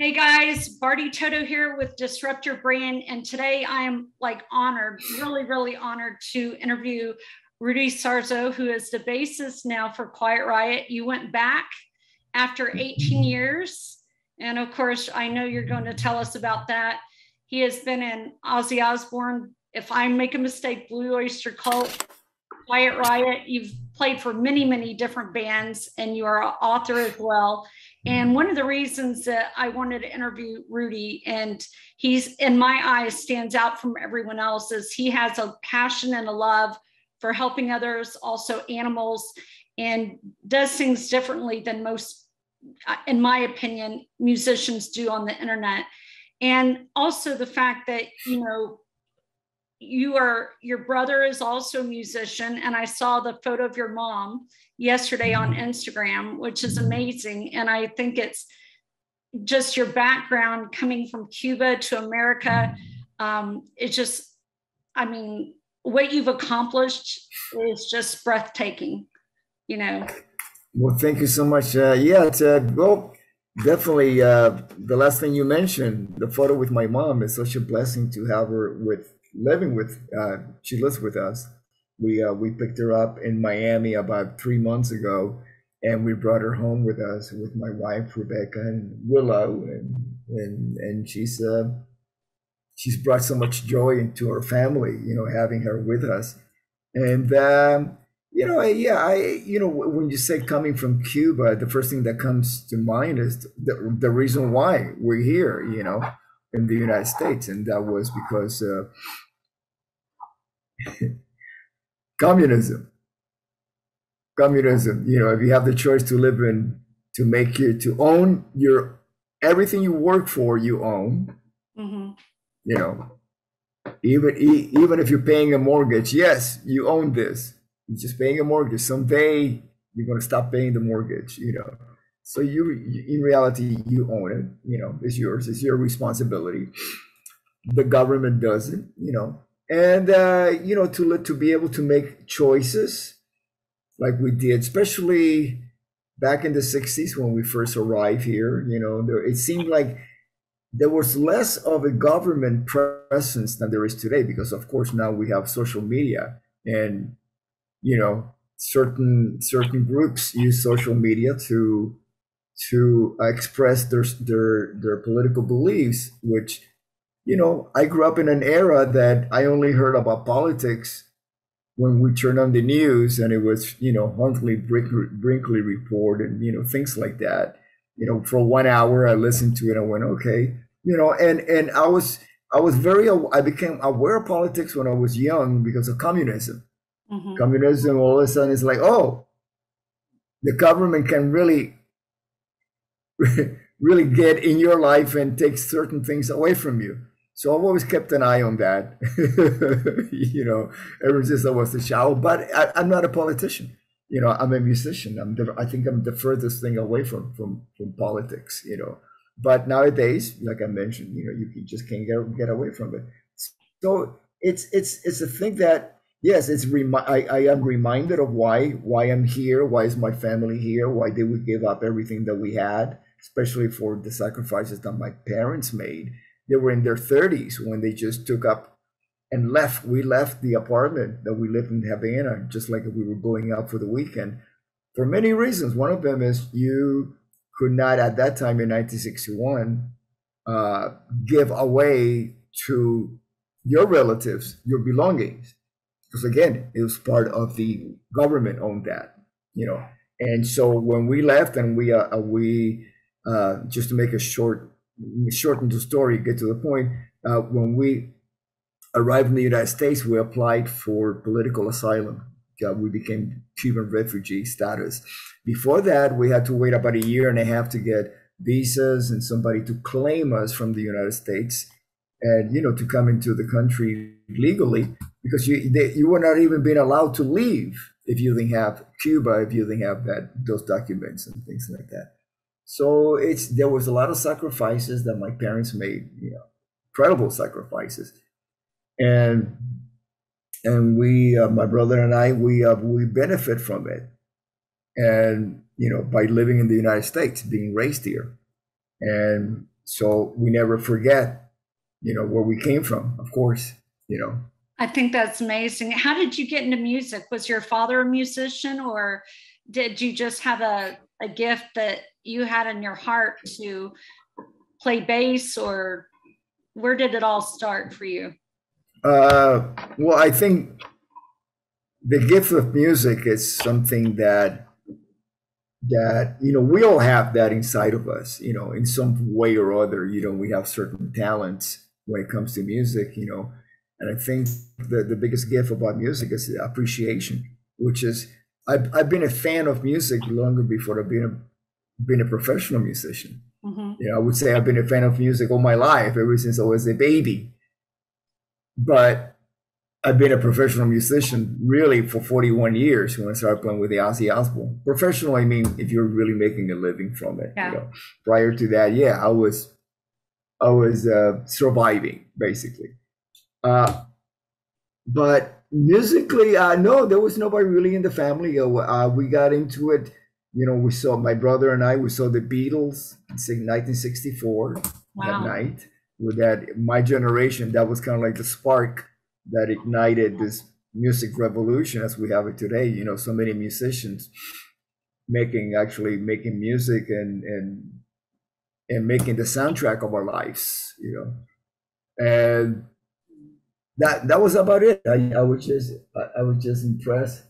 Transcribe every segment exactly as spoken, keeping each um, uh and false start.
Hey guys, Bardi Toto here with Disrupt Your Brand, and today I am like honored, really, really honored to interview Rudy Sarzo, who is the bassist now for Quiet Riot. You went back after eighteen years, and of course, I know you're going to tell us about that. He has been in Ozzy Osbourne, if I make a mistake, Blue Oyster Cult, Quiet Riot. You've played for many, many different bands, and you are an author as well. And one of the reasons that I wanted to interview Rudy, and he's, in my eyes, stands out from everyone else, is he has a passion and a love for helping others, also animals, and does things differently than most, in my opinion, musicians do on the internet. And also the fact that, you know, you are, your brother is also a musician, and I saw the photo of your mom yesterday on Instagram, which is amazing. And I think it's just your background coming from Cuba to America. Um, it's just, I mean, what you've accomplished is just breathtaking, you know. Well, thank you so much. Uh, yeah, it's, uh, well, definitely uh, the last thing you mentioned, the photo with my mom, is such a blessing to have her with, living with, uh, she lives with us. We uh, we picked her up in Miami about three months ago, and we brought her home with us with my wife Rebecca and Willow, and and and she's uh, she's brought so much joy into our family, you know, having her with us. And um, you know, yeah, I you know when you say coming from Cuba, the first thing that comes to mind is the the reason why we're here, you know, in the United States, and that was because. Uh, Communism, communism. You know, if you have the choice to live in, to make you, to own your, everything you work for, you own. Mm-hmm. You know, even even if you're paying a mortgage, yes, you own this. You're just paying a mortgage. Someday you're gonna stop paying the mortgage. You know, so you, in reality, you own it. You know, it's yours. It's your responsibility. The government doesn't. You know. And, uh, you know, to to be able to make choices like we did, especially back in the sixties when we first arrived here, you know, there, it seemed like there was less of a government presence than there is today, because, of course, now we have social media and, you know, certain certain groups use social media to to express their their, their political beliefs, which... You know, I grew up in an era that I only heard about politics when we turned on the news, and it was, you know, Huntley Brinkley report and, you know, things like that. You know, for one hour I listened to it and went, okay, you know, and and I was I was very I became aware of politics when I was young because of communism. Mm-hmm. Communism, all of a sudden, it's like, oh, the government can really. really get in your life and take certain things away from you. So I've always kept an eye on that, you know, ever since I was a child. But I, I'm not a politician, you know, I'm a musician. I'm the, I think I'm the furthest thing away from, from, from politics, you know. But nowadays, like I mentioned, you know, you, you just can't get, get away from it. So it's it's it's a thing that, yes, it's remi I, I am reminded of why, why I'm here, why is my family here, why did we give up everything that we had, especially for the sacrifices that my parents made. They were in their thirties when they just took up and left. We left the apartment that we lived in Havana, just like we were going out for the weekend, for many reasons. One of them is you could not, at that time in nineteen sixty-one, uh, give away to your relatives your belongings. Because again, it was part of the government owned that, you know. And so when we left, and we uh, we uh, just to make a short shorten the story, get to the point. Uh, when we arrived in the United States, we applied for political asylum. Uh, we became Cuban refugee status. Before that, we had to wait about a year and a half to get visas and somebody to claim us from the United States, and you know, to come into the country legally, because you they, you were not even being allowed to leave. If you didn't have Cuba, if you didn't have that, those documents and things like that. So it's, there was a lot of sacrifices that my parents made, you know, incredible sacrifices. And, and we, uh, my brother and I, we, uh, we benefit from it. And, you know, by living in the United States, being raised here. And So we never forget, you know, where we came from, of course, you know. I think that's amazing. How did you get into music? Was your father a musician, or did you just have a, a gift that you had in your heart to play bass, or where did it all start for you? Uh, well, I think the gift of music is something that, that, you know, we all have that inside of us, you know, in some way or other. You know, we have certain talents when it comes to music, you know, and I think the, the biggest gift about music is the appreciation, which is, I've, I've been a fan of music longer before I've been a, been a professional musician. Mm-hmm. You know, I would say I've been a fan of music all my life, ever since I was a baby. But I've been a professional musician really for forty-one years when I started playing with the Ozzy Osbourne. Professional, I mean, if you're really making a living from it. Yeah. You know, prior to that, yeah, I was, I was uh, surviving basically. Uh, but musically, uh, no, there was nobody really in the family. Uh, we got into it. You know, we saw, my brother and I, we saw the Beatles in nineteen sixty-four. Wow. That night. With that, my generation, that was kind of like the spark that ignited this music revolution as we have it today. You know, so many musicians making, actually making music and, and, and making the soundtrack of our lives, you know. And that, that was about it. I, I was just, I, I was just impressed.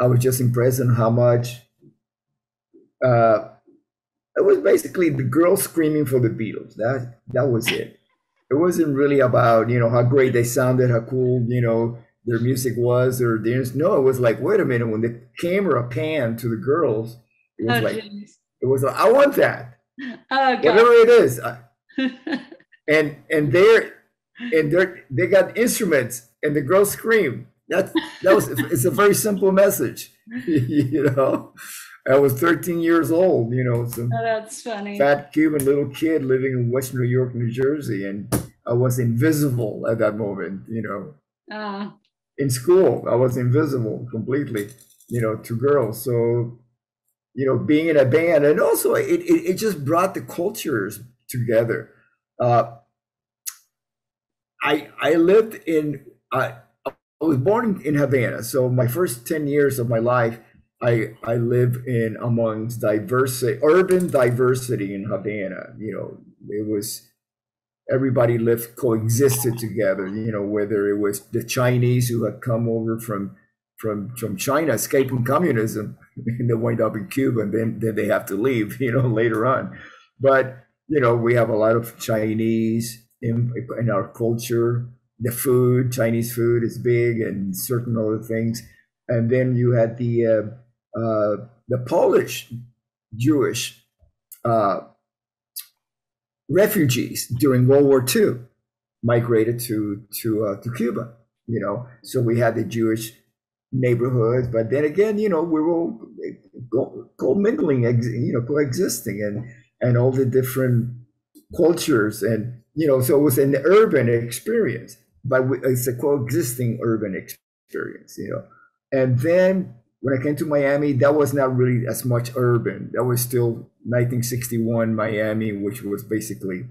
I was just impressed on how much, uh, it was basically the girl screaming for the Beatles. That, that was it. It wasn't really about, you know, how great they sounded, how cool, you know, their music was, or there's no, it was like, wait a minute, when the camera panned to the girls, it was oh, like, geez. It was like, I want that. Oh, whatever it is. and, and they're, and they're, they got instruments and the girls scream. That's, that was, it's a very simple message, you know. I was thirteen years old, you know, some oh, that's funny. Fat Cuban little kid living in West New York, New Jersey, and I was invisible at that moment, you know. Uh. In school, I was invisible completely, you know, to girls. So, you know, being in a band, and also it, it, it just brought the cultures together. Uh, I, I lived in, I, I was born in Havana, so my first ten years of my life, I, I live in amongst diversity, urban diversity in Havana. You know, it was, everybody lived, coexisted together, you know, whether it was the Chinese who had come over from, from, from China, escaping communism, and they wind up in Cuba, and then, then they have to leave, you know, later on. But, you know, we have a lot of Chinese in, in our culture. The food, Chinese food is big, and certain other things. And then you had the, uh, Uh, the Polish Jewish uh, refugees during World War Two migrated to to uh, to Cuba, you know. So we had the Jewish neighborhoods, but then again, you know, we were all co-mingling, you know, coexisting, and and all the different cultures, and you know, so it was an urban experience, but it's a coexisting urban experience, you know. And then, when I came to Miami, that was not really as much urban. That was still nineteen sixty-one Miami, which was basically,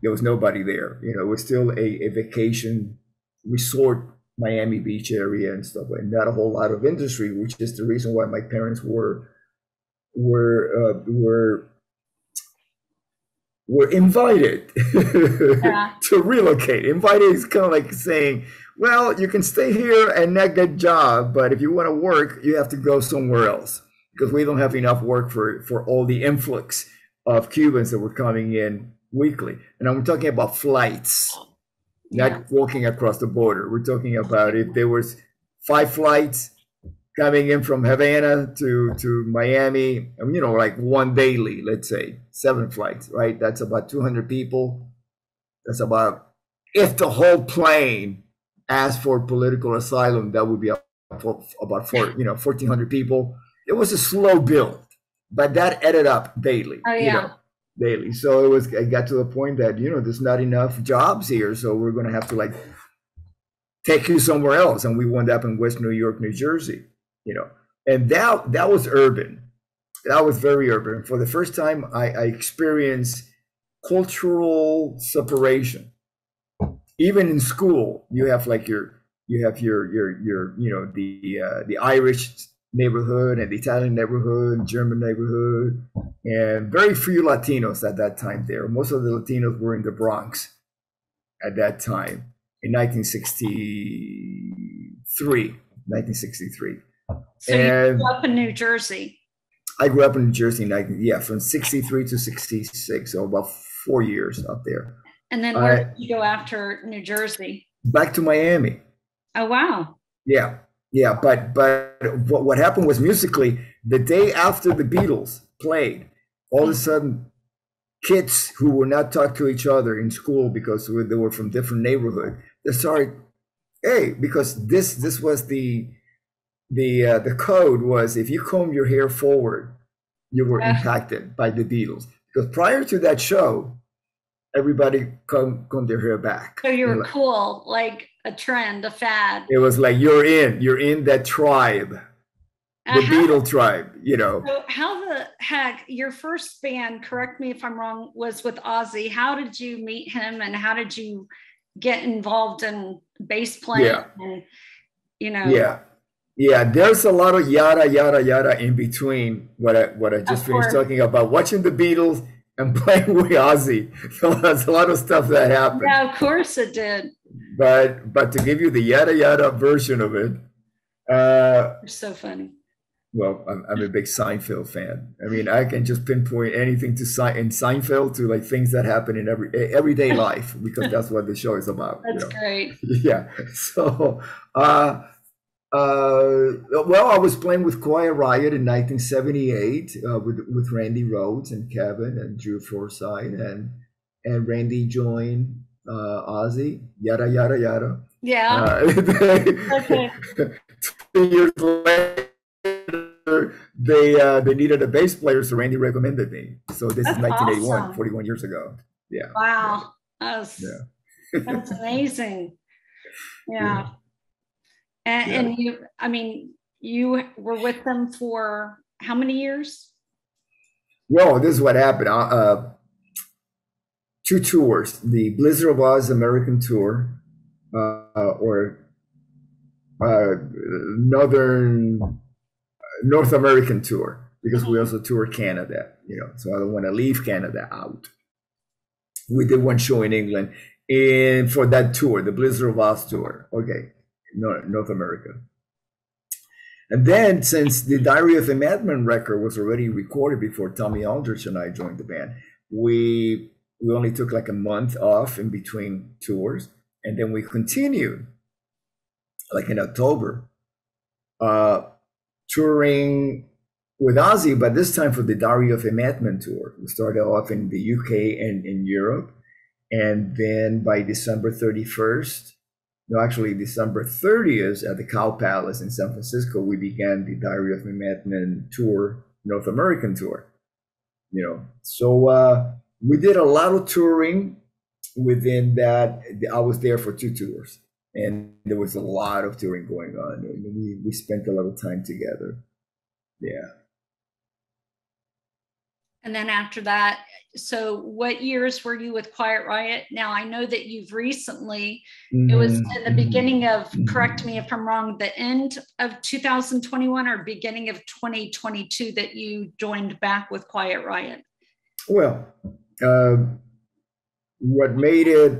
there was nobody there. You know, it was still a, a vacation resort, Miami Beach area and stuff, and not a whole lot of industry, which is the reason why my parents were were uh, were were invited yeah. to relocate. Invited is kind of like saying, well, you can stay here and not get a job, but if you want to work, you have to go somewhere else, because we don't have enough work for, for all the influx of Cubans that were coming in weekly. And I'm talking about flights, yeah. not walking across the border. We're talking about if there was five flights coming in from Havana to, to Miami, you know, like one daily, let's say, seven flights, right? That's about two hundred people. That's about, if the whole plane asked for political asylum, that would be about four, you know, fourteen hundred people. It was a slow build, but that added up daily, oh, yeah. you know, daily. So it was, it got to the point that, you know, there's not enough jobs here. So we're going to have to like take you somewhere else. And we wound up in West New York, New Jersey, you know, and that, that was urban. That was very urban. For the first time I, I experienced cultural separation. Even in school, you have like your you have your your your you know the uh, the Irish neighborhood and the Italian neighborhood, German neighborhood, and very few Latinos at that time there. Most of the Latinos were in the Bronx at that time in nineteen sixty-three. So and you grew up in New Jersey. I grew up in New Jersey, yeah, from sixty-three to sixty-six, so about four years up there. And then where uh, did you go after New Jersey? Back to Miami. Oh, wow. Yeah, yeah, but but what, what happened was musically, the day after the Beatles played, all of a sudden, kids who were not talking to each other in school because they were from different neighborhoods, they started, hey, because this this was the... The uh, the code was if you comb your hair forward, you were yeah. impacted by the Beatles, because prior to that show, everybody combed, combed their hair back. So you were like, cool, like a trend, a fad. It was like you're in, you're in that tribe, the uh, Beatle tribe, you know. So how the heck your first band? Correct me if I'm wrong. Was with Ozzy. How did you meet him, and how did you get involved in bass playing? Yeah. And, you know. Yeah. Yeah, there's a lot of yada, yada, yada in between what I, what I just finished talking about, watching the Beatles and playing with Ozzy. So there's a lot of stuff that happened. Yeah, of course it did. But but to give you the yada, yada version of it. Uh, You're so funny. Well, I'm, I'm a big Seinfeld fan. I mean, I can just pinpoint anything to Se in Seinfeld to like things that happen in every everyday life, because that's what the show is about. That's you know? Great. Yeah, so... Uh, Uh, well, I was playing with Quiet Riot in nineteen seventy-eight uh, with with Randy Rhoads and Kevin and Drew Forsythe, and and Randy joined uh, Ozzy. Yada yada yada. Yeah. Uh, okay. Two years later, they uh, they needed a bass player, so Randy recommended me. So this that's is nineteen eighty-one, awesome. forty-one years ago. Yeah. Wow. Yeah. That was, yeah. That's amazing. Yeah. Yeah. And, yeah. and you, I mean, you were with them for how many years? Well, this is what happened. Uh, two tours, the Blizzard of Oz American tour, uh, or uh, Northern North American tour, because we also tour Canada, you know, so I don't want to leave Canada out. We did one show in England and for that tour, the Blizzard of Oz tour. Okay. North America. And then since the Diary of a Madman record was already recorded before Tommy Aldridge and I joined the band, we we only took like a month off in between tours, and then we continued like in October uh, touring with Ozzy, but this time for the Diary of a Madman tour. We started off in the U K and in Europe, and then by December thirty-first, no, actually December thirtieth at the Cow Palace in San Francisco, we began the Diary of a Madman tour, North American tour, you know. So uh, we did a lot of touring within that. I was there for two tours, and there was a lot of touring going on. And we, we spent a lot of time together. Yeah. And then after that, so what years were you with Quiet Riot? Now, I know that you've recently, mm-hmm. it was in the beginning of, correct me if I'm wrong, the end of two thousand twenty-one or beginning of twenty twenty-two that you joined back with Quiet Riot? Well, uh, what made it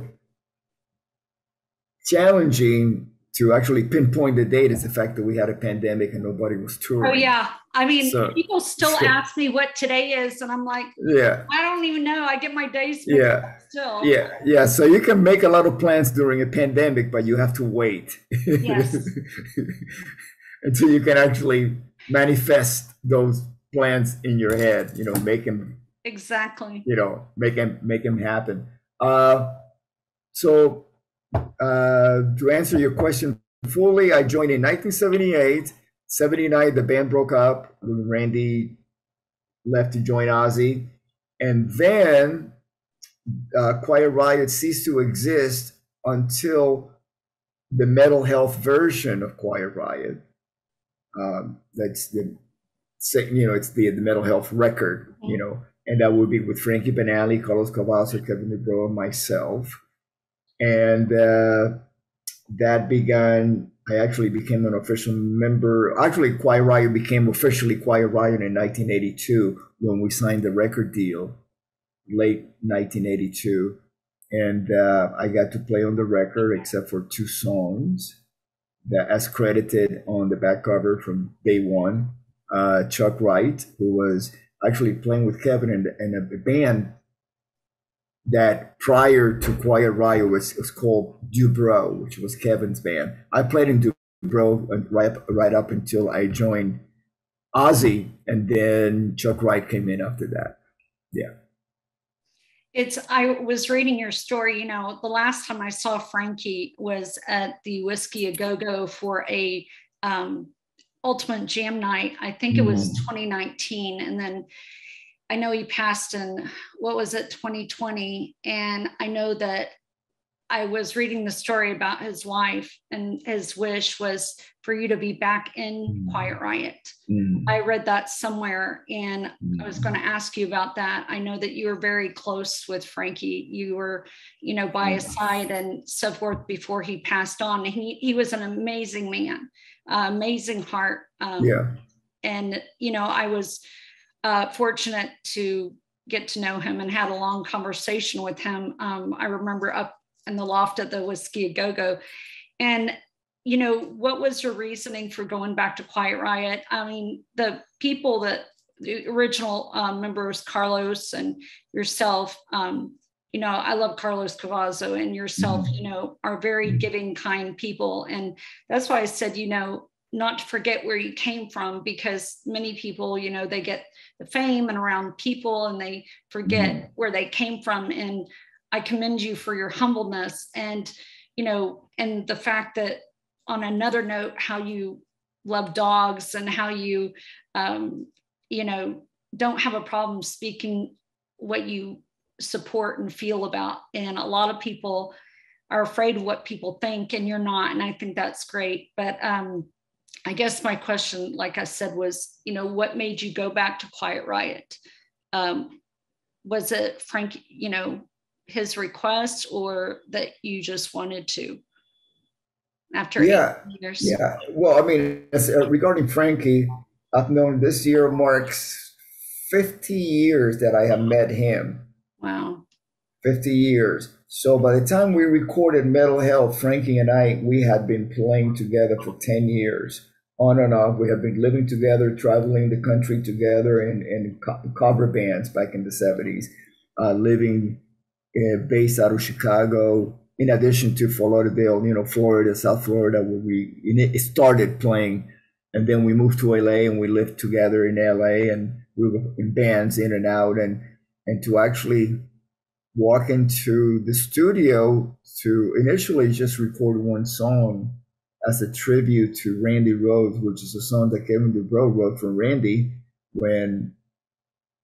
challenging to actually pinpoint the date is the fact that we had a pandemic and nobody was touring. Oh yeah, I mean, so, people still so. ask me what today is, and I'm like, yeah, I don't even know. I get my days yeah, still. Yeah, yeah. So you can make a lot of plans during a pandemic, but you have to wait yes. until you can actually manifest those plans in your head. You know, make them exactly. You know, make them make them happen. Uh, so. Uh, to answer your question fully, I joined in nineteen seventy-eight. seventy-nine, the band broke up. Randy left to join Ozzy. And then uh, Quiet Riot ceased to exist until the Metal Health version of Quiet Riot. Um, that's the, you know, it's the, the Metal Health record, you know. And that would be with Frankie Banali, Carlos Cavazo, Kevin DuBrow, and myself. And uh, that began, I actually became an official member. Actually, Quiet Riot became officially Quiet Riot in nineteen eighty-two when we signed the record deal, late nineteen eighty-two. And uh, I got to play on the record except for two songs that as credited on the back cover from day one. Uh, Chuck Wright, who was actually playing with Kevin in, in a band that prior to Quiet Riot was, was called DuBrow, which was Kevin's band. I played in DuBrow right, right up until I joined Ozzy, and then Chuck Wright came in after that. Yeah. It's, I was reading your story, you know, the last time I saw Frankie was at the Whisky a Go Go for a um, Ultimate Jam Night. I think it was twenty nineteen. And then I know he passed in, what was it, twenty twenty. And I know that I was reading the story about his wife, and his wish was for you to be back in Quiet Riot. Mm. I read that somewhere, and mm. I was going to ask you about that. I know that you were very close with Frankie. You were, you know, by his side and so forth before he passed on. He he was an amazing man, uh, amazing heart. Um, yeah. And, you know, I was uh, fortunate to get to know him and had a long conversation with him. Um, I remember up in the loft at the Whisky a Go Go. And, you know, what was your reasoning for going back to Quiet Riot? I mean, the people that the original um, members, Carlos and yourself, um, you know, I love Carlos Cavazo and yourself, mm-hmm. you know, are very giving, kind people. And that's why I said, you know, not to forget where you came from, because many people, you know, they get the fame and around people and they forget mm-hmm. where they came from. And I commend you for your humbleness and, you know, and the fact that on another note, how you love dogs and how you, um, you know, don't have a problem speaking what you support and feel about. And a lot of people are afraid of what people think, and you're not. And I think that's great. But um, I guess my question, like I said, was, you know, what made you go back to Quiet Riot? Um, was it Frank, you know, his request, or that you just wanted to after yeah years? Yeah, well, I mean, as, uh, regarding Frankie, I've known, this year marks fifty years that I have met him. Wow. fifty years. So by the time we recorded Metal Health, Frankie and I, we had been playing together for ten years on and off. We have been living together, traveling the country together, and in, in cover bands back in the seventies, uh, living Uh, based out of Chicago, in addition to Fort Lauderdale, you know, Florida, South Florida, where we started playing. And then we moved to L A, and we lived together in L A, and we were in bands in and out. And and to actually walk into the studio to initially just record one song as a tribute to Randy Rhoads, which is a song that Kevin DuBrow wrote for Randy when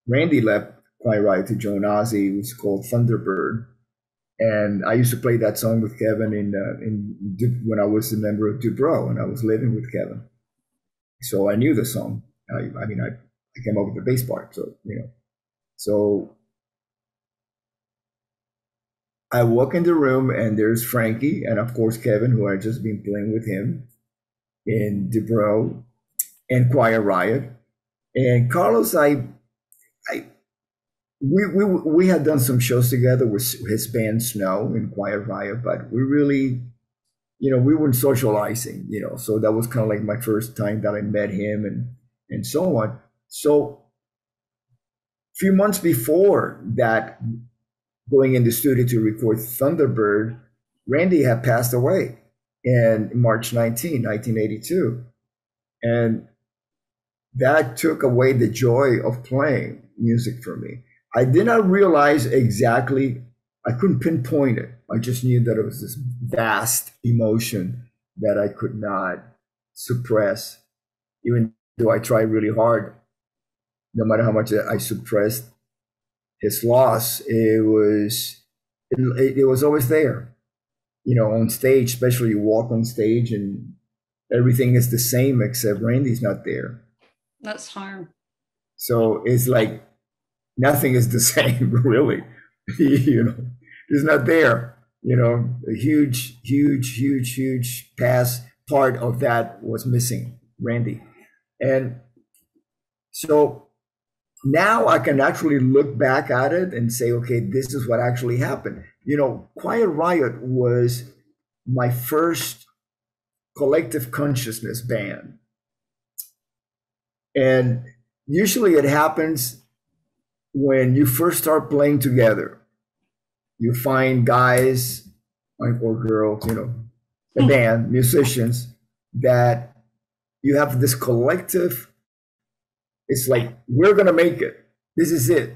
Randy left Quiet Riot to join Ozzy. It was called Thunderbird, and I used to play that song with Kevin in uh, in when I was a member of DuBrow and I was living with Kevin, so I knew the song. I, I mean, I, I came up with the bass part, so you know. So I walk in the room, and there's Frankie, and of course Kevin, who I just been playing with him in DuBrow and Quiet Riot, and Carlos. I, I. We, we we had done some shows together with his band Snow in Quiet Riot, but we really, you know, we weren't socializing, you know, so that was kind of like my first time that I met him and, and so on. So a few months before that, going in the studio to record Thunderbird, Randy had passed away in March nineteenth, nineteen eighty-two. And that took away the joy of playing music for me. I did not realize exactly, I couldn't pinpoint it. I just knew that it was this vast emotion that I could not suppress, even though I tried really hard. No matter how much I suppressed his loss, it was, it, it was always there. You know, on stage, especially you walk on stage and everything is the same except Randy's not there. That's hard. So it's like, nothing is the same, really. You know, it's not there. You know, a huge, huge, huge, huge past part of that was missing, Randy. And so now I can actually look back at it and say, okay, this is what actually happened. You know, Quiet Riot was my first collective consciousness band. And usually it happens when you first start playing together. You find guys or girls, you know, a band, musicians, that you have this collective, it's like, we're gonna make it. This is it.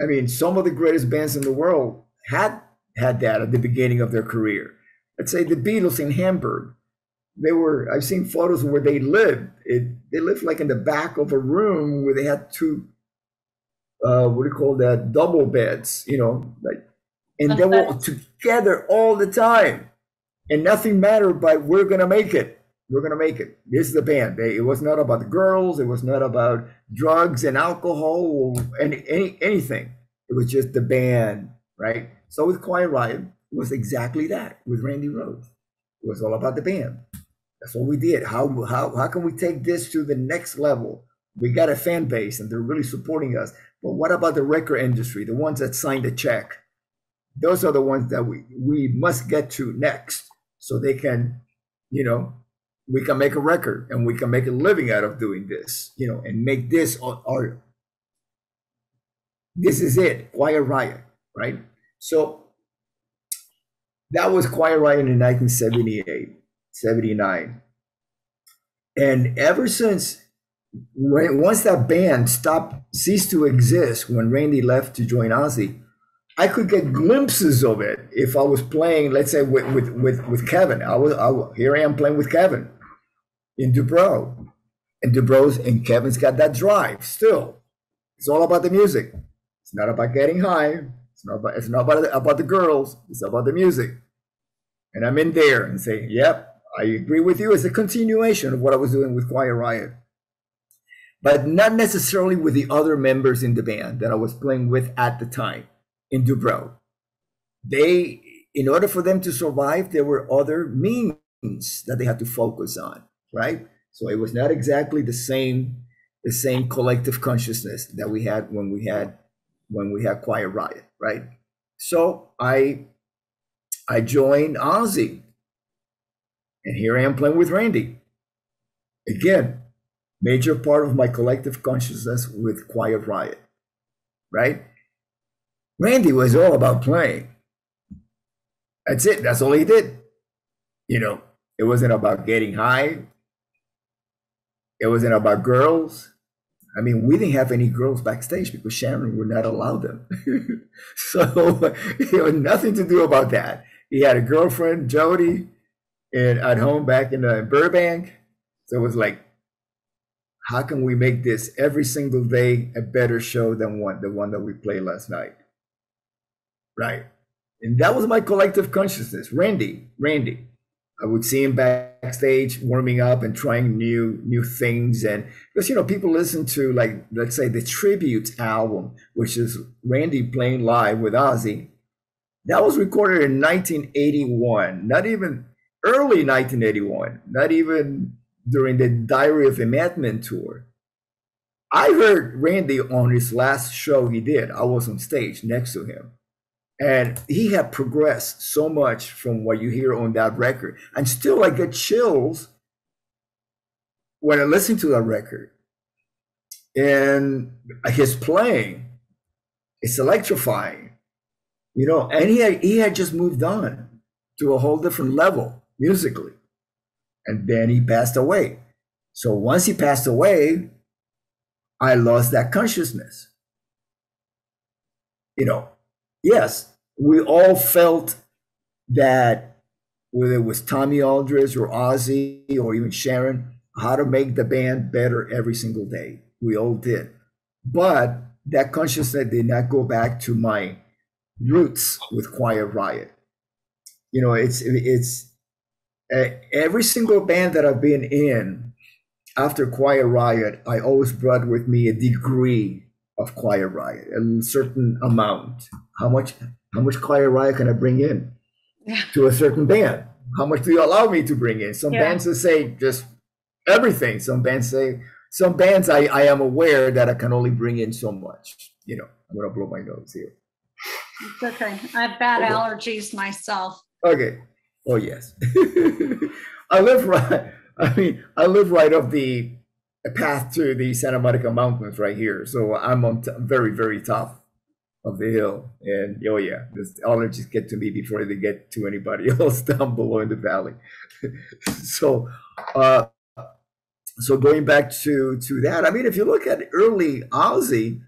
I mean, some of the greatest bands in the world had had that at the beginning of their career. I'd say the Beatles in Hamburg. They were, I've seen photos where they lived. It, they lived like in the back of a room where they had two, uh, what do you call that, double beds, you know, like, and they were together all the time. And nothing mattered, but we're going to make it. We're going to make it. This is the band. They, it was not about the girls. It was not about drugs and alcohol and any, anything. It was just the band, right? So with Quiet Riot, it was exactly that with Randy Rhoads. It was all about the band. That's what we did. How, how, how can we take this to the next level? We got a fan base and they're really supporting us. But what about the record industry, the ones that signed the check? Those are the ones that we, we must get to next so they can, you know, we can make a record and we can make a living out of doing this, you know, and make this our, this is it, Quiet Riot, right? So that was Quiet Riot in nineteen seventy-eight, seventy-nine. And ever since, when, once that band stopped, ceased to exist, when Randy left to join Ozzy, I could get glimpses of it if I was playing, let's say, with with with, with Kevin. I was, I was here. I am playing with Kevin in DuBrow, and DuBrow's and Kevin's got that drive still. It's all about the music. It's not about getting high. It's not about it's not about the, about the girls. It's about the music. And I'm in there and saying, "Yep, I agree with you." It's a continuation of what I was doing with Quiet Riot, but not necessarily with the other members in the band that I was playing with at the time. In DuBrow, they, in order for them to survive, there were other means that they had to focus on, right? So it was not exactly the same, the same collective consciousness that we had when we had, when we had Quiet Riot, right? So I, I joined Ozzy, and here I am playing with Randy. Again, major part of my collective consciousness with Quiet Riot, right? Randy was all about playing. That's it. That's all he did. You know, it wasn't about getting high. It wasn't about girls. I mean, we didn't have any girls backstage because Sharon would not allow them. So it was nothing to do about that. He had a girlfriend, Jody, and at home back in uh, Burbank. So it was like, how can we make this every single day a better show than one, the one that we played last night? Right. And that was my collective consciousness. Randy, Randy. I would see him backstage warming up and trying new new things. And because, you know, people listen to, like, let's say the Tribute album, which is Randy playing live with Ozzy. That was recorded in nineteen eighty-one, not even early nineteen eighty-one, not even during the Diary of a Madman tour. I heard Randy on his last show he did. I was on stage next to him. And he had progressed so much from what you hear on that record. And still I get chills when I listen to that record. And his playing, it's electrifying, you know, and he had, he had just moved on to a whole different level musically. And then he passed away. So once he passed away, I lost that consciousness, you know. Yes, we all felt that, whether it was Tommy Aldridge or Ozzy or even Sharon, how to make the band better every single day. We all did. But that consciousness did not go back to my roots with Quiet Riot. You know, it's, it's uh, every single band that I've been in after Quiet Riot, I always brought with me a degree of Quiet Riot, a certain amount. How much, how much Quiet Riot can I bring in to a certain band? How much do you allow me to bring in? Some yeah. bands that say just everything. Some bands say, some bands I, I am aware that I can only bring in so much. You know, I'm gonna blow my nose here. It's okay. I have bad okay. allergies myself. Okay. Oh yes. I live right. I mean, I live right up the path to the Santa Monica Mountains right here. So I'm on t very, very top of the hill. And oh yeah, the allergies get to me before they get to anybody else down below in the valley. so, uh, so going back to to that, I mean, if you look at early Ozzy,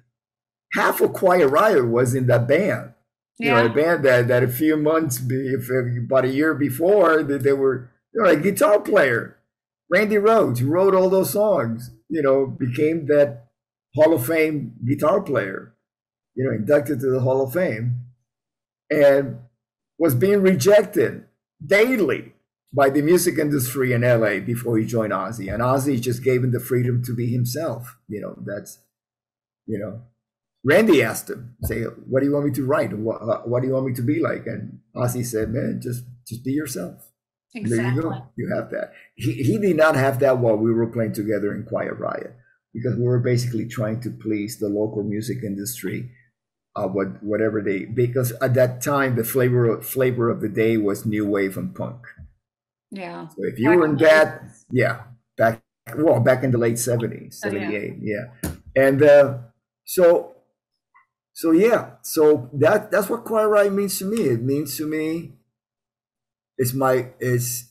half of Quiet Riot was in that band. Yeah. You know, a band that, that a few months, be, about a year before, that they were, you know, a guitar player. Randy Rhoads, who wrote all those songs, you know, became that Hall of Fame guitar player, you know, inducted to the Hall of Fame, and was being rejected daily by the music industry in L A before he joined Ozzy. And Ozzy just gave him the freedom to be himself. You know, that's, you know, Randy asked him, say, what do you want me to write? What, what do you want me to be like? And Ozzy said, man, just, just be yourself. Exactly. There you go. You have that. He, he did not have that while we were playing together in Quiet Riot, because we were basically trying to please the local music industry, uh, what whatever they, because at that time the flavor flavor of the day was new wave and punk. Yeah. So if you back were in that, days. yeah, back well back in the late seventies, seventy-eight, oh, yeah. yeah, and uh, so so yeah, so that that's what Quiet Riot means to me. It means to me. It's my it's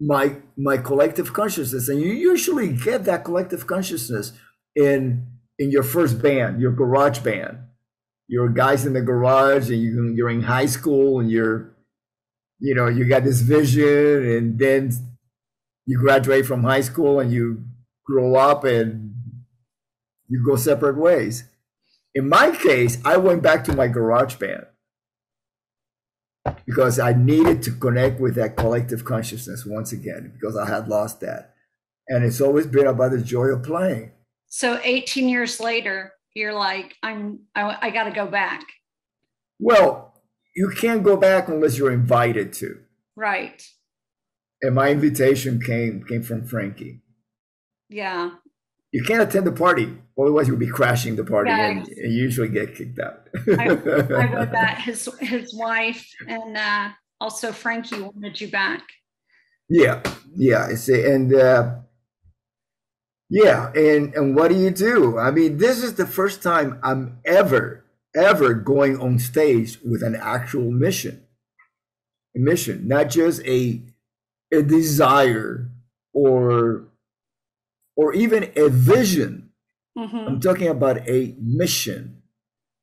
my my collective consciousness, and you usually get that collective consciousness in in your first band, your garage band. You're guys in the garage, and you, you're in high school, and you're, you know, you got this vision, and then you graduate from high school, and you grow up, and you go separate ways. In my case, I went back to my garage band, because I needed to connect with that collective consciousness once again, because I had lost that. And it's always been about the joy of playing. So eighteen years later, you're like, I'm, I, I got to go back. Well, you can't go back unless you're invited to. Right. And my invitation came, came from Frankie. Yeah. You can't attend the party, otherwise you'll be crashing the party, yeah, and, and usually get kicked out. I, I wrote that. His, his wife and uh, also Frankie wanted you back. Yeah, yeah. And uh, yeah, and, and what do you do? I mean, this is the first time I'm ever, ever going on stage with an actual mission. A mission, not just a, a desire or... or even a vision. Mm-hmm. I'm talking about a mission.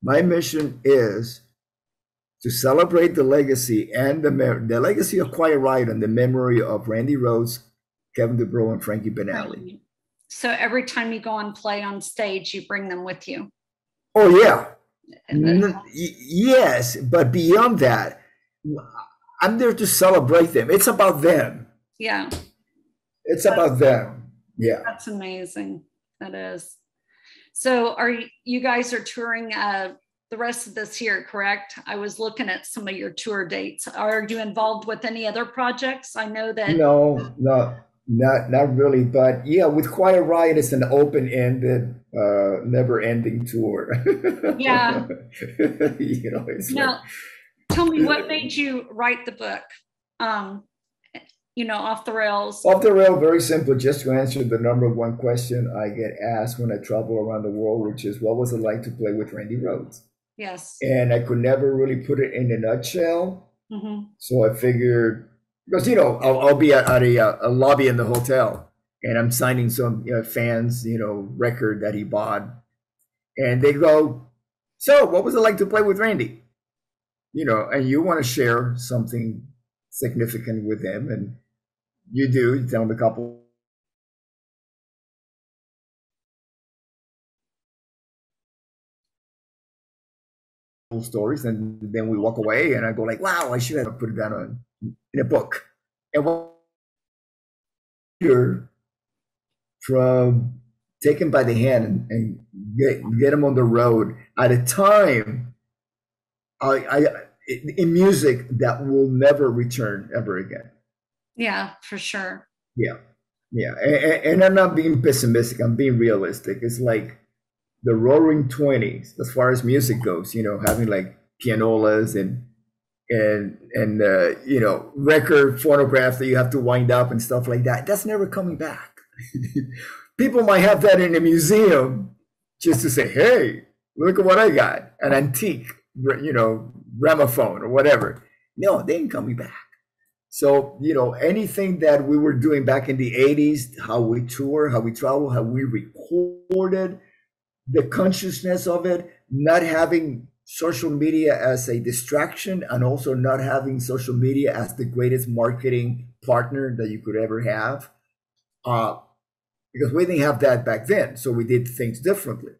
My mission is to celebrate the legacy and the, the legacy of Quiet Riot and the memory of Randy Rhoads, Kevin DuBrow, and Frankie Banali. So every time you go and play on stage, you bring them with you. Oh yeah, N yes, but beyond that, I'm there to celebrate them. It's about them. Yeah. It's That's about them. Yeah, that's amazing. That is. So, are you, you guys are touring uh, the rest of this year, correct? I was looking at some of your tour dates. Are you involved with any other projects? I know that. No, no, not not really. But yeah, with Quiet Riot, it's an open-ended, uh, never-ending tour. Yeah. You know. It's now, like... tell me, what made you write the book? Um, You know, off the rails. Off the rail, very simple. Just to answer the number one question I get asked when I travel around the world, which is, what was it like to play with Randy Rhoads? Yes. And I could never really put it in a nutshell. Mm-hmm. So I figured, because, you know, I'll, I'll be at, at a, a lobby in the hotel, and I'm signing some you know, fans, you know, record that he bought. And they go, so what was it like to play with Randy? You know, and you want to share something significant with him. And you do, you tell them a couple. stories, and then we walk away, and I go like, wow, I should have put it down on, in a book. And from take him by the hand and, and get, get him on the road at a time I, I, in music that will never return ever again. Yeah, for sure. Yeah. Yeah. And, and I'm not being pessimistic. I'm being realistic. It's like the roaring twenties, as far as music goes, you know, having like pianolas and, and, and, uh, you know, record phonographs that you have to wind up and stuff like that. That's never coming back. People might have that in a museum just to say, hey, look at what I got, an antique, you know, gramophone or whatever. No, they ain't coming back. So, you know, anything that we were doing back in the eighties, how we tour, how we travel, how we recorded, the consciousness of it, not having social media as a distraction, and also not having social media as the greatest marketing partner that you could ever have. Uh, because we didn't have that back then, so we did things differently.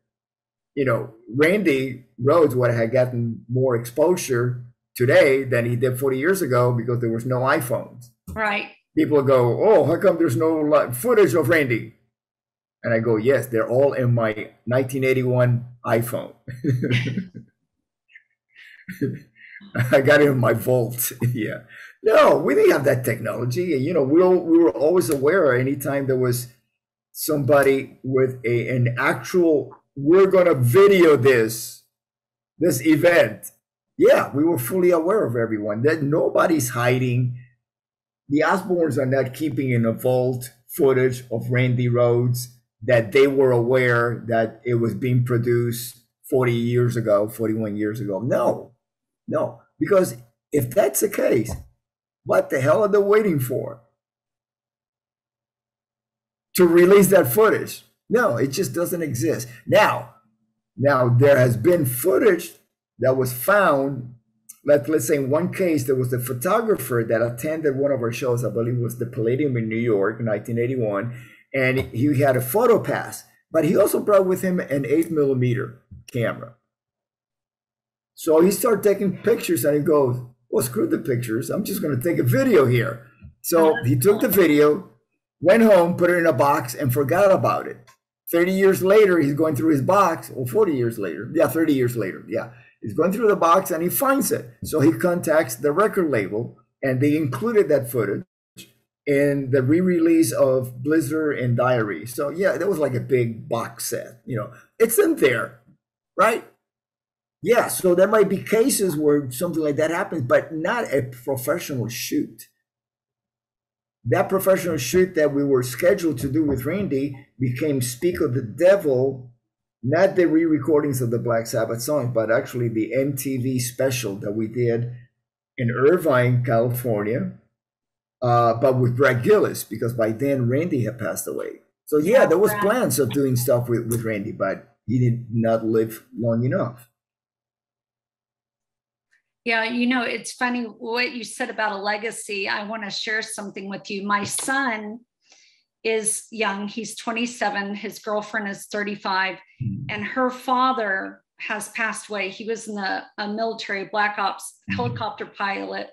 You know, Randy Rhoads would have gotten more exposure today than he did forty years ago because there was no iPhones. Right. People go, oh, how come there's no footage of Randy? And I go, yes, they're all in my nineteen eighty-one iPhone. I got it in my vault. Yeah. No, we didn't have that technology. And, you know, we, all, we were always aware anytime there was somebody with a, an actual, we're going to video this, this event. Yeah, we were fully aware of everyone. That nobody's hiding. The Osbournes are not keeping in a vault footage of Randy Rhoads that they were aware that it was being produced forty years ago, forty-one years ago. No, no, because if that's the case, what the hell are they waiting for? To release that footage? No, it just doesn't exist. Now, now there has been footage that was found. Let, let's say in one case, there was a photographer that attended one of our shows, I believe it was the Palladium in New York in nineteen eighty-one, and he had a photo pass, but he also brought with him an eight millimeter camera. So he started taking pictures and he goes, well, screw the pictures. I'm just going to take a video here. So he took the video, went home, put it in a box and forgot about it. thirty years later, he's going through his box, or forty years later. Yeah, thirty years later. Yeah. He's going through the box and he finds it. So he contacts the record label and they included that footage in the re-release of Blizzard and Diary. So yeah, that was like a big box set, you know, it's in there, right? Yeah, so there might be cases where something like that happens, but not a professional shoot. That professional shoot that we were scheduled to do with Randy became Speak of the Devil, not the re-recordings of the Black Sabbath songs, but actually the M T V special that we did in Irvine, California, uh, but with Brad Gillis, because by then Randy had passed away. So yeah, there was plans of doing stuff with, with Randy, but he did not live long enough. Yeah, you know, it's funny what you said about a legacy. I want to share something with you. My son is young. He's twenty-seven. His girlfriend is thirty-five. And her father has passed away. He was in the a military black ops helicopter pilot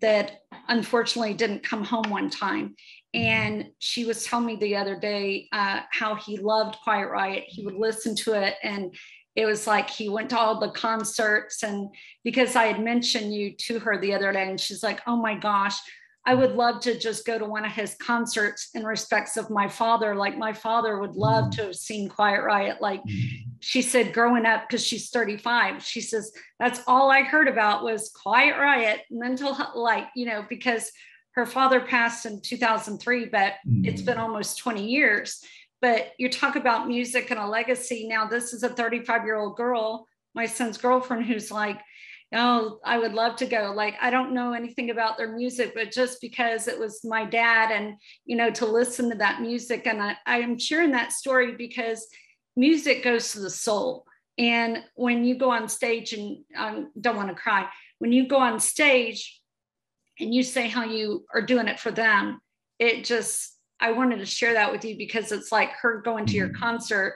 that unfortunately didn't come home one time. And she was telling me the other day uh, how he loved Quiet Riot. He would listen to it, and it was like he went to all the concerts. And because I had mentioned you to her the other day, and she's like, oh my gosh, I would love to just go to one of his concerts in respects of my father. Like my father would love to have seen Quiet Riot. Like she said, growing up, because she's thirty-five, she says, that's all I heard about was Quiet Riot, mental health, like, you know, because her father passed in two thousand three, but it's been almost twenty years. But you talk about music and a legacy. Now, this is a thirty-five-year-old girl, my son's girlfriend, who's like, oh, I would love to go. Like, I don't know anything about their music, but just because it was my dad and, you know, to listen to that music. And I, I am sharing that story because music goes to the soul. And when you go on stage, and I don't want to cry, when you go on stage and you say how you are doing it for them, it just, I wanted to share that with you because it's like her going to your concert.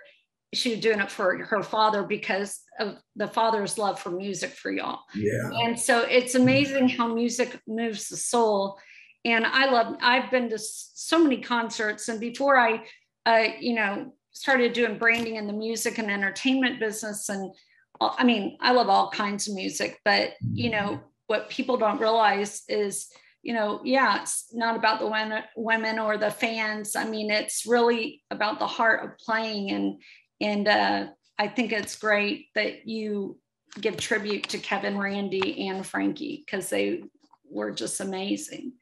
She's doing it for her father because of the father's love for music for y'all. Yeah. And so it's amazing how music moves the soul. And I love, I've been to so many concerts, and before I, uh, you know, started doing branding in the music and entertainment business. And I mean, I love all kinds of music, but you know, what people don't realize is, you know, yeah, it's not about the women or the fans. I mean, it's really about the heart of playing. And, and uh, I think it's great that you give tribute to Kevin, Randy, and Frankie, because they were just amazing.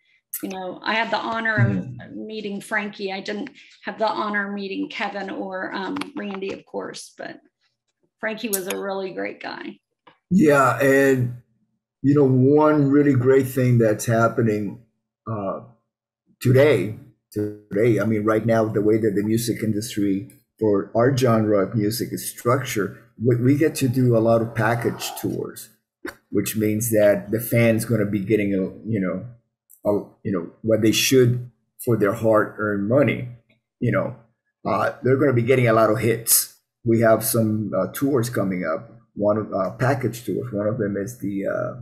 You know, I had the honor of meeting Frankie. I didn't have the honor of meeting Kevin or um, Randy, of course, but Frankie was a really great guy. Yeah. And, you know, one really great thing that's happening uh, today, today, I mean, right now, the way that the music industry for our genre of music is structured, we get to do a lot of package tours, which means that the fan's going to be getting, a, you know, a, you know, what they should for their hard-earned money. You know, uh, they're going to be getting a lot of hits. We have some uh, tours coming up. One of uh, package tours. One of them is the uh,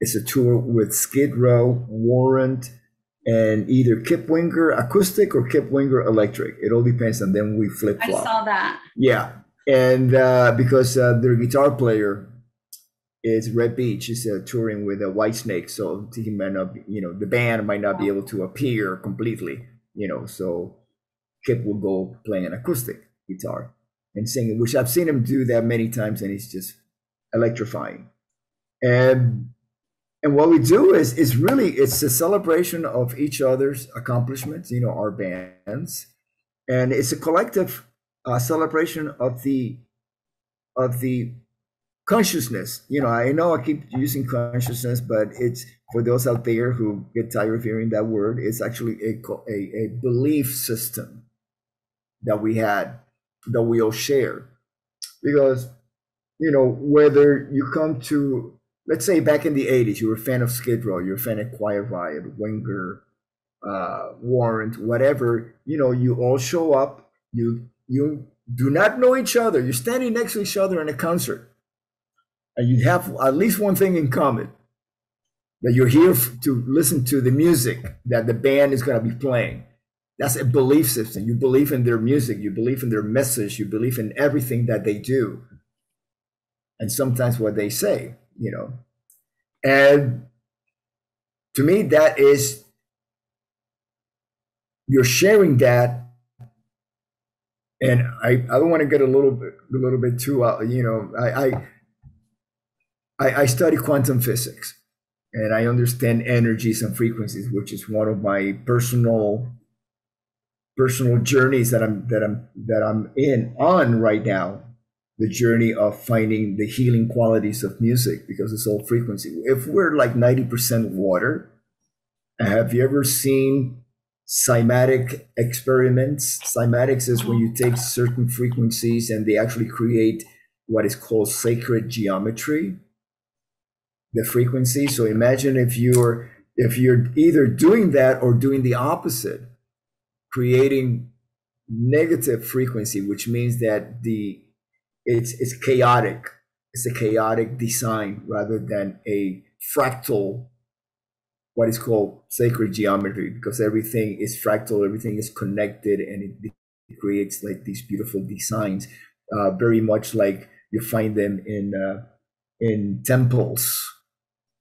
it's a tour with Skid Row, Warrant, and either Kip Winger acoustic or Kip Winger electric. It all depends, and then we flip flop. I saw that. Yeah, and uh, because uh, their guitar player is Red Beach. He's uh, touring with a uh, White Snake, so he might not, be, you know, the band might not be able to appear completely. You know, so Kip will go playing an acoustic guitar and singing, which I've seen him do that many times, and it's just electrifying. And and what we do is is really it's a celebration of each other's accomplishments, you know, our bands, and it's a collective uh, celebration of the of the consciousness. You know, I know I keep using consciousness, but it's for those out there who get tired of hearing that word. It's actually a a, a belief system that we had, that we all share, because, you know, whether you come to, let's say back in the eighties, you were a fan of Skid Row, you're a fan of Quiet Riot, Winger, uh, Warrant, whatever, you know, you all show up, you, you do not know each other, you're standing next to each other in a concert, and you have at least one thing in common, that you're here to listen to the music that the band is going to be playing. That's a belief system. You believe in their music, you believe in their message, you believe in everything that they do, and sometimes what they say, you know. And to me, that is, you're sharing that. And I, I don't want to get a little bit, a little bit too, uh, you know, I, I, I, I study quantum physics, and I understand energies and frequencies, which is one of my personal personal journeys that I'm that I'm that I'm in on right now, the journey of finding the healing qualities of music, because it's all frequency. If we're like ninety percent water, have you ever seen cymatic experiments? Cymatics is when you take certain frequencies and they actually create what is called sacred geometry, the frequency. So imagine if you're if you're either doing that or doing the opposite, creating negative frequency, which means that the it's it's chaotic. It's a chaotic design rather than a fractal, what is called sacred geometry, because everything is fractal, everything is connected, and it, it creates like these beautiful designs, uh, very much like you find them in uh, in temples.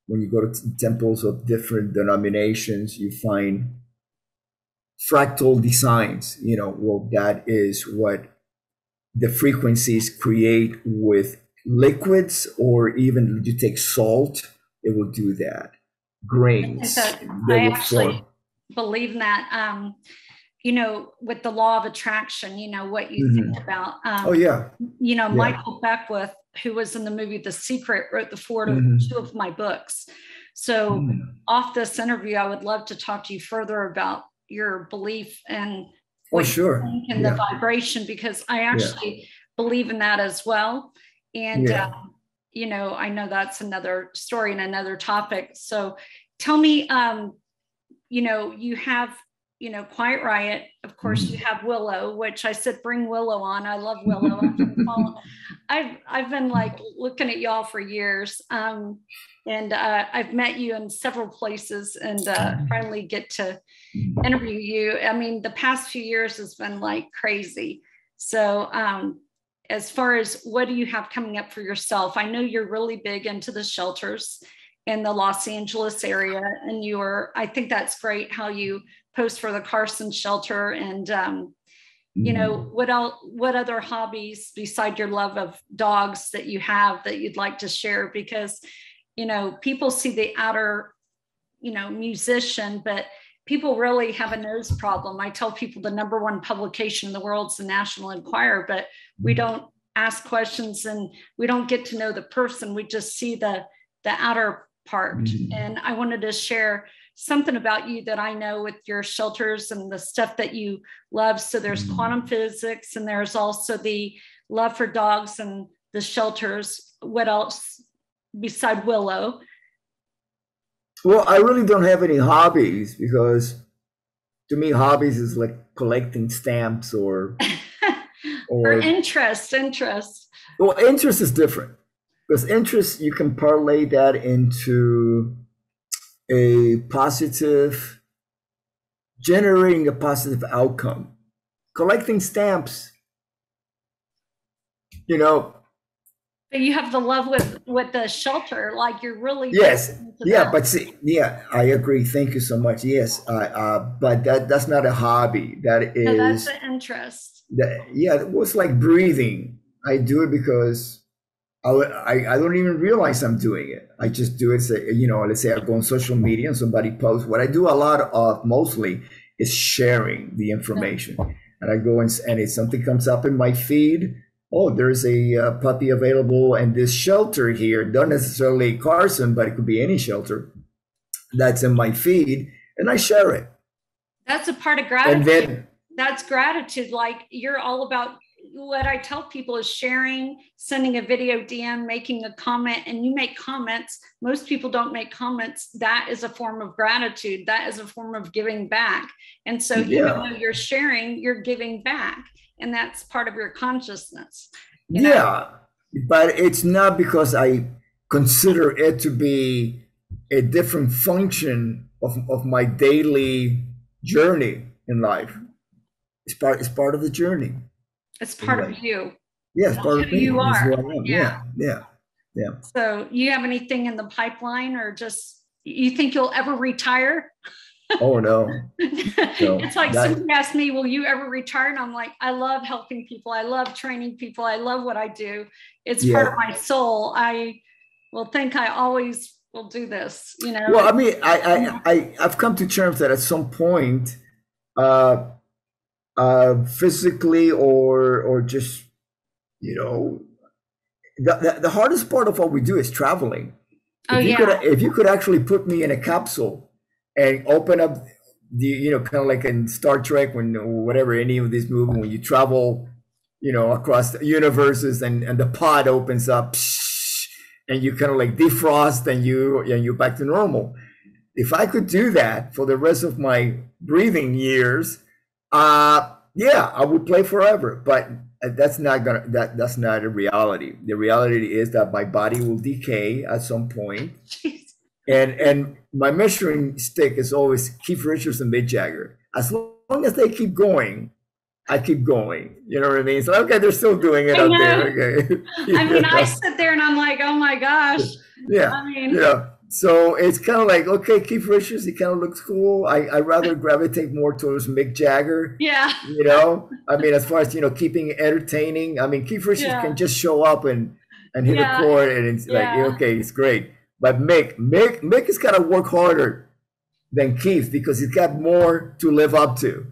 When you go to temples of different denominations, you find fractal designs, you know. Well, that is what the frequencies create with liquids, or even you take salt, it will do that. Grains. I, I actually form. believe in that, um, you know, with the law of attraction, you know, what you mm-hmm. think about. Um, oh, yeah. You know, yeah. Michael Beckwith, who was in the movie The Secret, wrote the foreword mm-hmm. of two of my books. So mm-hmm. off this interview, I would love to talk to you further about your belief and oh, sure. and yeah. the vibration, because I actually yeah. believe in that as well. And, yeah. uh, you know, I know that's another story and another topic. So tell me, um, you know, you have, you know, Quiet Riot, of course, mm-hmm. you have Willow, which I said, bring Willow on. I love Willow. I've, been I've, I've been like looking at y'all for years. Um, and uh, I've met you in several places and uh, finally get to interview you. I mean, the past few years has been like crazy. So um, as far as what do you have coming up for yourself? I know you're really big into the shelters in the Los Angeles area, and you're, I think that's great how you post for the Carson shelter. And um, you know, what else, what other hobbies beside your love of dogs that you have that you'd like to share? Because, you know, people see the outer, you know, musician, but people really have a nose problem. I tell people the number one publication in the world's the National Enquirer, but we don't ask questions and we don't get to know the person. We just see the, the outer part. Mm-hmm. And I wanted to share something about you that I know with your shelters and the stuff that you love. So there's mm-hmm. quantum physics, and there's also the love for dogs and the shelters. What else beside Willow? Well, I really don't have any hobbies, because to me, hobbies is like collecting stamps or or, or interest, interest. Well, interest is different, because interest, you can parlay that into a positive, generating a positive outcome. Collecting stamps, you know. But you have the love with with the shelter, like you're really yes, yeah. That. But see, yeah, I agree. Thank you so much. Yes, uh, uh, but that that's not a hobby. That is no, that's an interest. That, yeah, it was like breathing. I do it because I, I don't even realize I'm doing it. I just do it. Say, you know, let's say I go on social media and somebody posts. What I do a lot of mostly is sharing the information. And I go and, and if something comes up in my feed, oh, there's a uh, puppy available and this shelter here, not necessarily Carson, but it could be any shelter that's in my feed, and I share it. That's a part of gratitude. And then, that's gratitude. Like you're all about. What I tell people is sharing, sending a video D M, making a comment, and you make comments. Most people don't make comments. That is a form of gratitude. That is a form of giving back. And so yeah. even though you're sharing, you're giving back. And that's part of your consciousness. You know? Yeah, but it's not because I consider it to be a different function of, of my daily journey in life. It's part, it's part of the journey. It's part anyway. of you. Yeah, it's part of who you are. Yeah. yeah, yeah, yeah. So, you have anything in the pipeline, or just you think you'll ever retire? Oh no! no it's like that, somebody asked me, "Will you ever retire?" And I'm like, "I love helping people. I love training people. I love what I do. It's yeah. part of my soul. I will think I always will do this." You know. Well, I mean, I I, I I've come to terms that at some point. Uh, Uh, physically or or just, you know, the, the, the hardest part of what we do is traveling. Oh, if you yeah. could, if you could actually put me in a capsule and open up the, you know, kind of like in Star Trek, when or whatever, any of these movies, when you travel, you know, across the universes and, and the pod opens up and you kind of like defrost and you and you're back to normal. If I could do that for the rest of my breathing years, Uh, yeah, I would play forever, but that's not gonna, that, that's not a reality. The reality is that my body will decay at some point. Jeez. And, and my measuring stick is always Keith Richards and Mick Jagger. As long as they keep going, I keep going. You know what I mean? So, okay, they're still doing it I out know. there. Okay. I mean, I sit there and I'm like, oh my gosh. Yeah. I mean, yeah. So it's kind of like, okay, Keith Richards, he kind of looks cool. I, I'd rather gravitate more towards Mick Jagger. Yeah. You know, I mean, as far as, you know, keeping entertaining, I mean, Keith Richards yeah. can just show up and, and hit yeah. a chord and it's yeah. like, okay, it's great. But Mick, Mick, Mick has got to work harder than Keith because he's got more to live up to.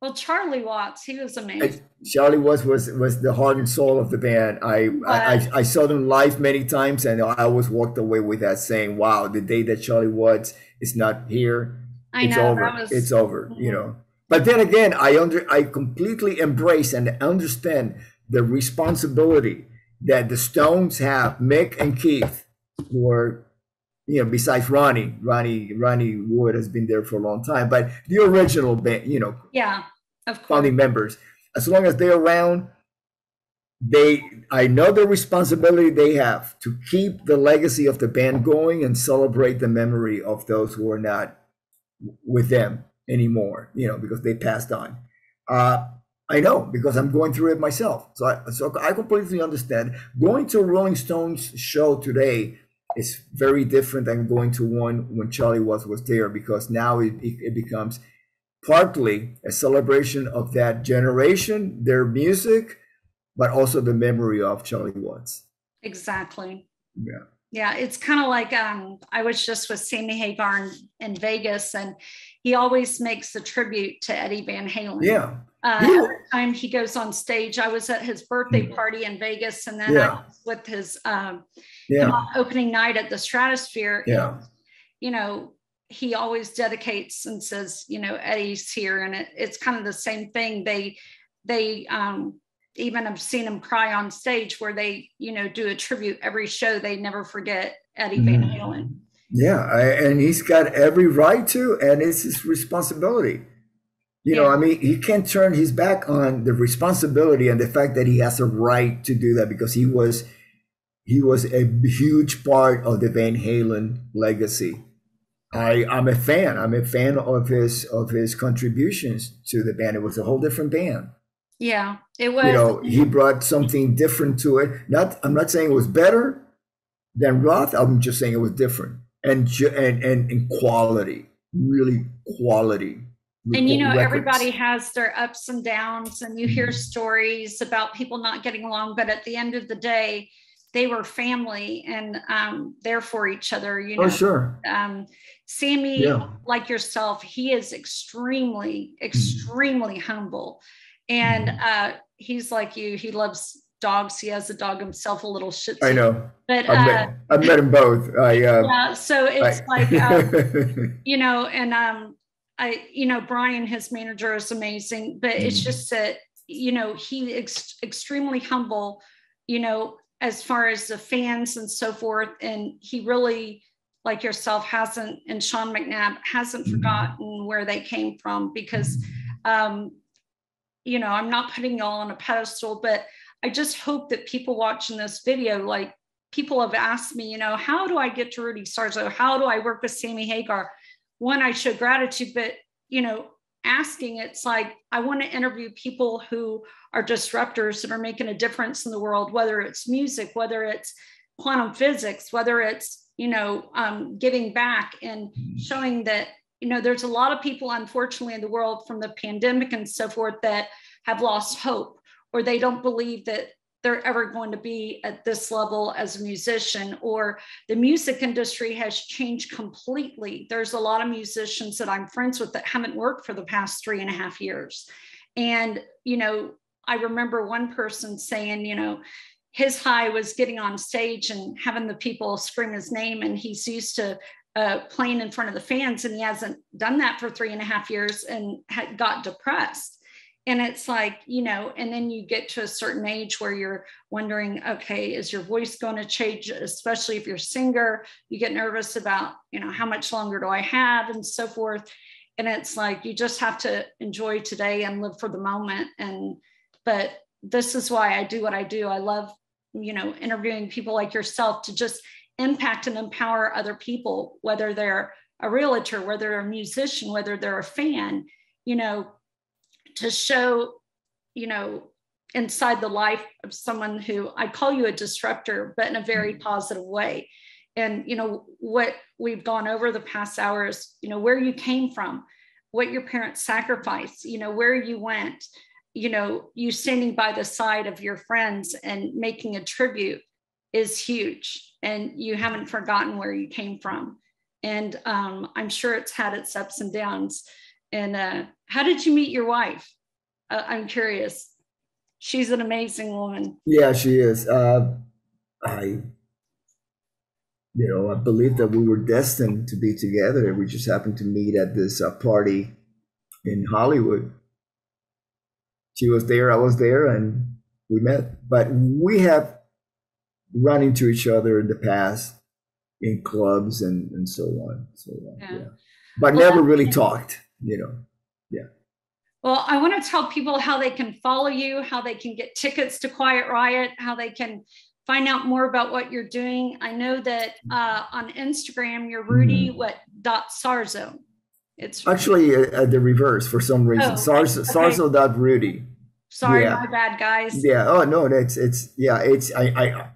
Well, Charlie Watts, he was amazing. Charlie Watts was was the heart and soul of the band. I, I, I saw them live many times, and I always walked away with that saying, wow, the day that Charlie Watts is not here, I it's know, over. That was, it's over, you know. But then again, I under I completely embrace and understand the responsibility that the Stones have. Mick and Keith were, you know, besides Ronnie, Ronnie, Ronnie Wood has been there for a long time, but the original band, you know, yeah, of course, founding members, as long as they're around, they, I know the responsibility they have to keep the legacy of the band going and celebrate the memory of those who are not with them anymore, you know, because they passed on. Uh, I know, because I'm going through it myself. So I, so I completely understand. Going to a Rolling Stones show today is very different than going to one when Charlie Watts was there, because now it, it becomes partly a celebration of that generation, their music, but also the memory of Charlie Watts. Exactly. Yeah. Yeah, it's kind of like um, I was just with Sammy Hagar in, in Vegas, and he always makes a tribute to Eddie Van Halen. Yeah. Uh, yeah. Every time he goes on stage, I was at his birthday party in Vegas, and then yeah. I was with his um, yeah. opening night at the Stratosphere. Yeah. And, you know, he always dedicates and says, you know, Eddie's here, and it, it's kind of the same thing. They, they, um, even I've seen them cry on stage, where they, you know, do a tribute every show. They never forget Eddie Van Halen. Yeah, I, and he's got every right to, and it's his responsibility. You yeah. know, I mean, he can't turn his back on the responsibility and the fact that he has a right to do that, because he was, he was a huge part of the Van Halen legacy. I, I'm a fan. I'm a fan of his of his contributions to the band. It was a whole different band. Yeah, it was. You know, he brought something different to it. Not, I'm not saying it was better than Roth. I'm just saying it was different and and and, and quality, really quality. And you know, records. Everybody has their ups and downs, and you hear stories about people not getting along. But at the end of the day, they were family, and um, they're for each other. You know, oh, sure. Um, Sammy, yeah. like yourself, he is extremely, extremely humble. And uh, he's like you. He loves dogs. He has a dog himself, a little shih tzu. I know. But I've, uh, met, I've met him both. I, uh, yeah. So it's I, like, um, you know, and um, I, you know, Brian, his manager, is amazing. But mm. it's just that, you know, he ex extremely humble, you know, as far as the fans and so forth. And he really, like yourself, hasn't, and Sean McNabb hasn't mm. forgotten where they came from, because. Um, You know, I'm not putting y'all on a pedestal, but I just hope that people watching this video, like people have asked me, you know, how do I get to Rudy Sarzo? How do I work with Sammy Hagar? One, I show gratitude, but, you know, asking, it's like, I want to interview people who are disruptors that are making a difference in the world, whether it's music, whether it's quantum physics, whether it's, you know, um, giving back and showing that, you know, there's a lot of people, unfortunately, in the world from the pandemic and so forth that have lost hope, or they don't believe that they're ever going to be at this level as a musician, or the music industry has changed completely. There's a lot of musicians that I'm friends with that haven't worked for the past three and a half years. And, you know, I remember one person saying, you know, his high was getting on stage and having the people scream his name, and he's used to Uh, playing in front of the fans, and he hasn't done that for three and a half years and had got depressed. And it's like, you know, and then you get to a certain age where you're wondering, okay, is your voice going to change, especially if you're a singer? You get nervous about, you know, how much longer do I have and so forth. And it's like, you just have to enjoy today and live for the moment. And, but this is why I do what I do. I love, you know, interviewing people like yourself to just impact and empower other people, whether they're a realtor, whether they're a musician, whether they're a fan, you know, to show, you know, inside the life of someone who, I call you a disruptor, but in a very positive way. And, you know, what we've gone over the past hour is, you know, where you came from, what your parents sacrificed, you know, where you went, you know, you standing by the side of your friends and making a tribute is huge, and you haven't forgotten where you came from. And um, I'm sure it's had its ups and downs. And uh, how did you meet your wife? Uh, I'm curious. She's an amazing woman. Yeah, she is. Uh, I, you know, I believe that we were destined to be together. We just happened to meet at this uh, party in Hollywood. She was there, I was there, and we met. But we have run into each other in the past in clubs and and so on, so on. Yeah. Yeah. But well, never really talked, you know. Yeah. Well, I want to tell people how they can follow you, how they can get tickets to Quiet Riot, how they can find out more about what you're doing. I know that uh, on Instagram, you're Rudy mm-hmm. what dot Sarzo. It's actually uh, the reverse for some reason. Oh, Sarzo, okay. Sarzo dot Rudy. Sorry, yeah. my bad, guys. Yeah. Oh no, that's it's yeah, it's I I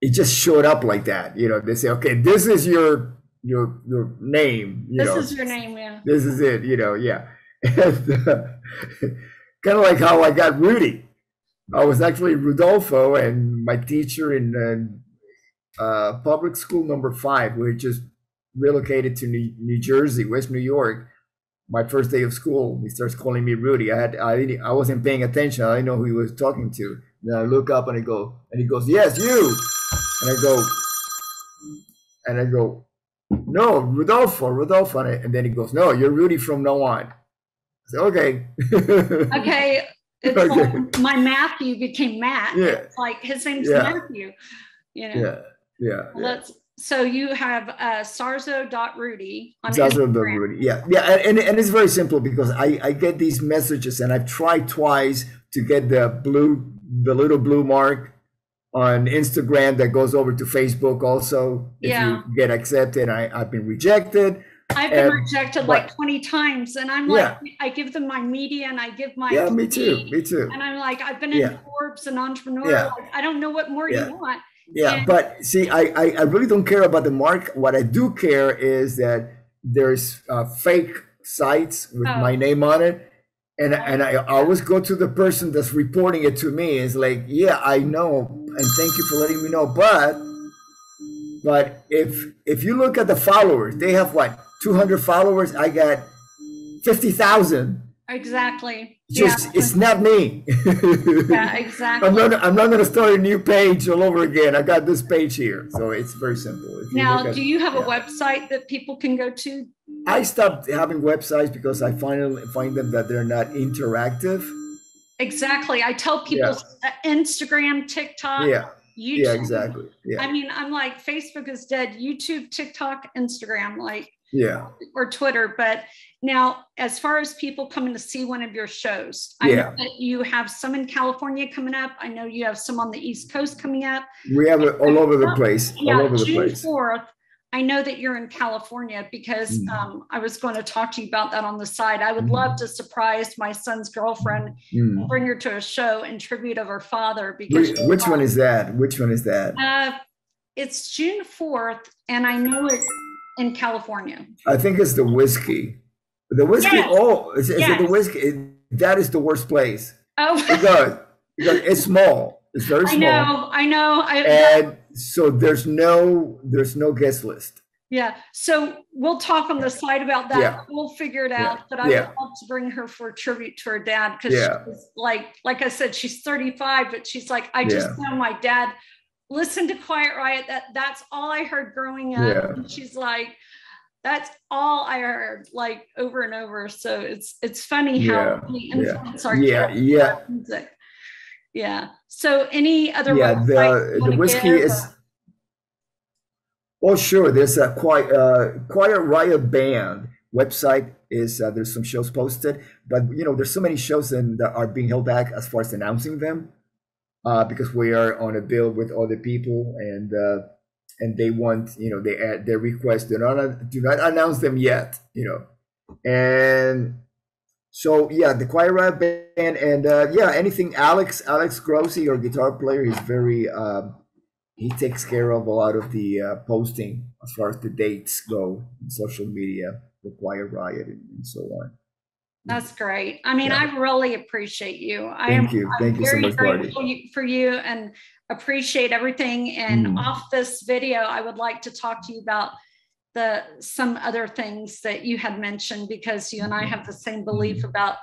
it just showed up like that. You know, they say, okay, this is your your your name. You this know. is your name, yeah. This is it, you know, yeah. And, uh, kind of like how I got Rudy. I was actually Rudolfo, and my teacher in uh, uh, public school number five, we just relocated to New, New Jersey, West New York. My first day of school, he starts calling me Rudy. I had I didn't, I wasn't paying attention. I didn't know who he was talking to. Then I look up and I go, and he goes, "Yes, you." And I go, and I go, "No, Rodolfo, Rodolfo." And then he goes, "No, you're Rudy from now on." I said, "Okay." Okay. It's okay. Like my Matthew became Matt. Yeah. It's like his name's yeah. Matthew. You know. Yeah. Yeah. Well, yeah. That's, so you have uh, sarzo dot rudy on Sarzo. Rudy. Yeah. Yeah. And, and it's very simple because I, I get these messages, and I've tried twice to get the blue, the little blue mark on Instagram that goes over to Facebook also. If yeah. you get accepted, I, I've been rejected. I've been and, rejected like but, twenty times, and I'm like, yeah. I give them my media, and I give my yeah, T V, me too, me too. And I'm like, I've been in yeah. Forbes and Entrepreneur. Yeah. Like, I don't know what more yeah. you want. Yeah, and but see, I, I I really don't care about the mark. What I do care is that there's uh, fake sites with oh. my name on it, and oh. and I always go to the person that's reporting it to me. It's like, yeah, I know, and thank you for letting me know, but but if if you look at the followers, they have what? two hundred followers. I got fifty thousand. Exactly. Just yeah. It's not me. Yeah, exactly. I'm not. I'm not going to start a new page all over again. I got this page here, so it's very simple. If now, you at, do you have yeah. a website that people can go to? I stopped having websites because I finally find them that they're not interactive. Exactly. I tell people yeah. Instagram, TikTok. Yeah. YouTube. Yeah, exactly. Yeah. I mean, I'm like, Facebook is dead. YouTube, TikTok, Instagram, like, yeah, or Twitter. But now, as far as people coming to see one of your shows, I yeah. know that you have some in California coming up. I know you have some on the East Coast coming up. We have it all over the place. Yeah, all over the place. June fourth, I know that you're in California because mm. um, I was going to talk to you about that on the side. I would mm. love to surprise my son's girlfriend mm. and bring her to a show in tribute of her father. Because Which, which one is that? Which one is that? Uh, it's June fourth, and I know it's in California. I think it's the Whiskey. The Whiskey, yes. oh, is, is yes. it the Whiskey? It, that is the worst place. Oh. Because, because it's small. It's very small. I know, I know. I, and so there's no, there's no guest list. Yeah. So we'll talk on the side about that. Yeah. We'll figure it out. Yeah. But I yeah. would love to bring her for a tribute to her dad because yeah. she's like, like I said, she's thirty-five, but she's like, I just yeah. know my dad listened to Quiet Riot. That that's all I heard growing up. Yeah. And she's like, that's all I heard, like over and over. So it's it's funny yeah. how we influence yeah. our yeah. yeah. music. Yeah. So any other yeah, the, the Whiskey is or? Oh sure, there's a Quiet uh Quiet Riot Band website is uh, there's some shows posted, but you know, there's so many shows and that are being held back as far as announcing them uh because we are on a bill with other people, and uh and they want, you know, they add their request, do not do not announce them yet, you know. And so yeah, the Quiet Riot Band, and uh, yeah, anything Alex Alex Grossi, our guitar player, is very uh, he takes care of a lot of the uh, posting as far as the dates go in social media, the Quiet Riot, and, and so on. That's great. I mean, yeah. I really appreciate you. I Thank am, you. Thank I'm you very so much, grateful Bardi. for you, and appreciate everything. And mm. off this video, I would like to talk to you about the some other things that you had mentioned, because you and I have the same belief about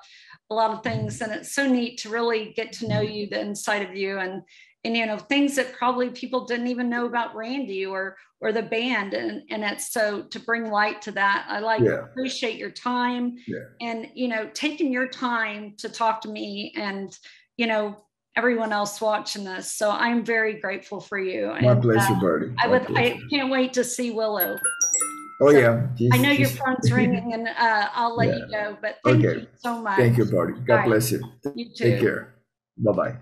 a lot of things, and it's so neat to really get to know you, the inside of you, and and you know, things that probably people didn't even know about Randy or or the band, and and it's so to bring light to that. I like yeah. appreciate your time yeah. and you know, taking your time to talk to me and you know everyone else watching this. So I'm very grateful for you. My and, pleasure, uh, Bardi. I would. Pleasure. I can't wait to see Willow. Oh so yeah. She's, I know she's... your phone's ringing, and uh, I'll let yeah. you go. But thank okay. you so much. Thank you, Bardi. God All bless right. you. You too. Take care. Bye bye.